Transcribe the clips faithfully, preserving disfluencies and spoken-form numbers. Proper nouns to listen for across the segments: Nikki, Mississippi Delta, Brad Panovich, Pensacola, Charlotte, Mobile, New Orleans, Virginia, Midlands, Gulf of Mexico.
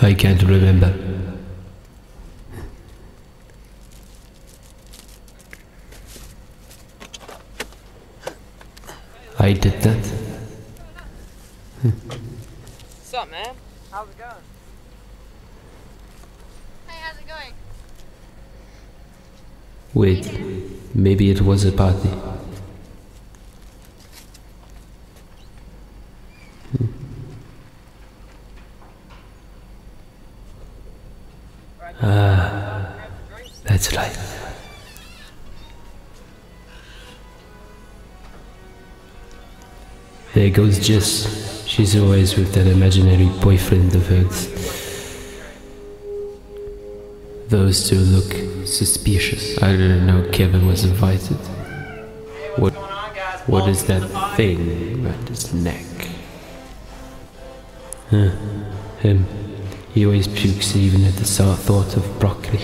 I can't remember. I did that. What's up, man? How's it going? Hey, how's it going? Wait, maybe it was a party. Ah, that's right. There goes Jess. She's always with that imaginary boyfriend of hers. Those two look suspicious. I didn't know Kevin was invited. What, what is that thing around his neck? Huh, him. He always pukes even at the sour thought of broccoli.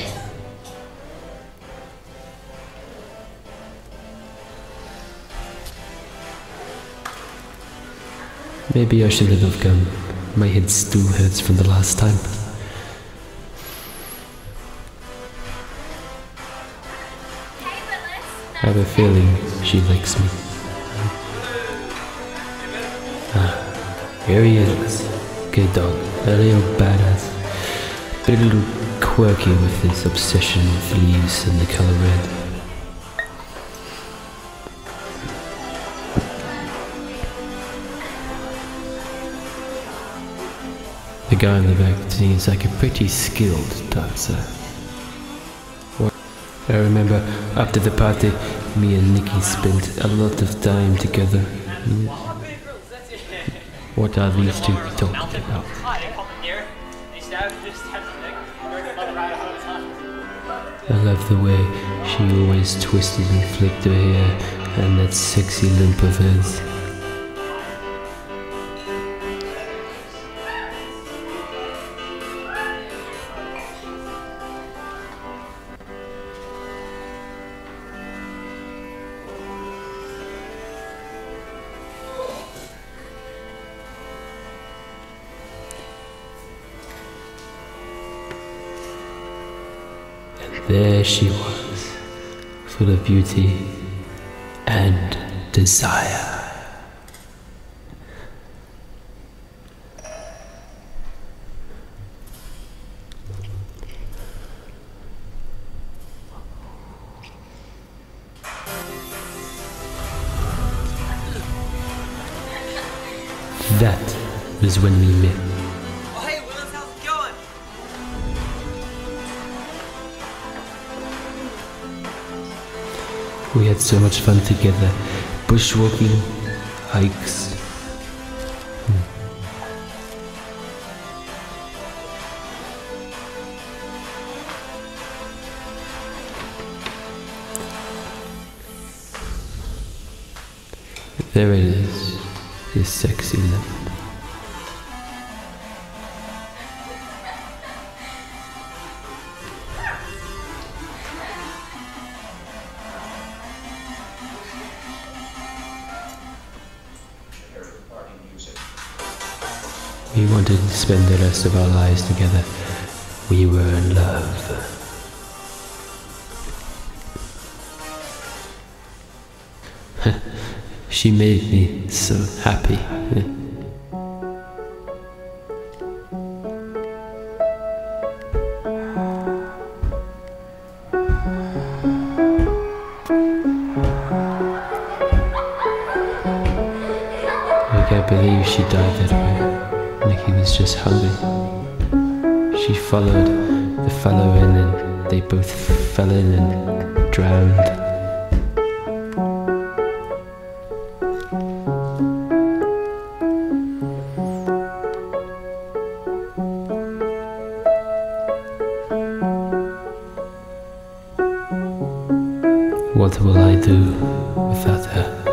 Maybe I shouldn't have come. My head still hurts from the last time. I have a feeling she likes me. Ah, here he is. Good dog. A real badass. But a little quirky with his obsession with leaves and the color red. The guy in the back seems like a pretty skilled dancer. I remember after the party, me and Nikki spent a lot of time together. What are these two talking about? I love the way she always twisted and flicked her hair and that sexy limp of hers. There she was, full of beauty and desire. That was when we met. We had so much fun together, bushwalking, hikes. Hmm. There it is, this sexy love. We wanted to spend the rest of our lives together. We were in love. She made me so happy. I can't believe she died that way. Nikki was just hungry. She followed the fellow in and they both fell in and drowned. What will I do without her?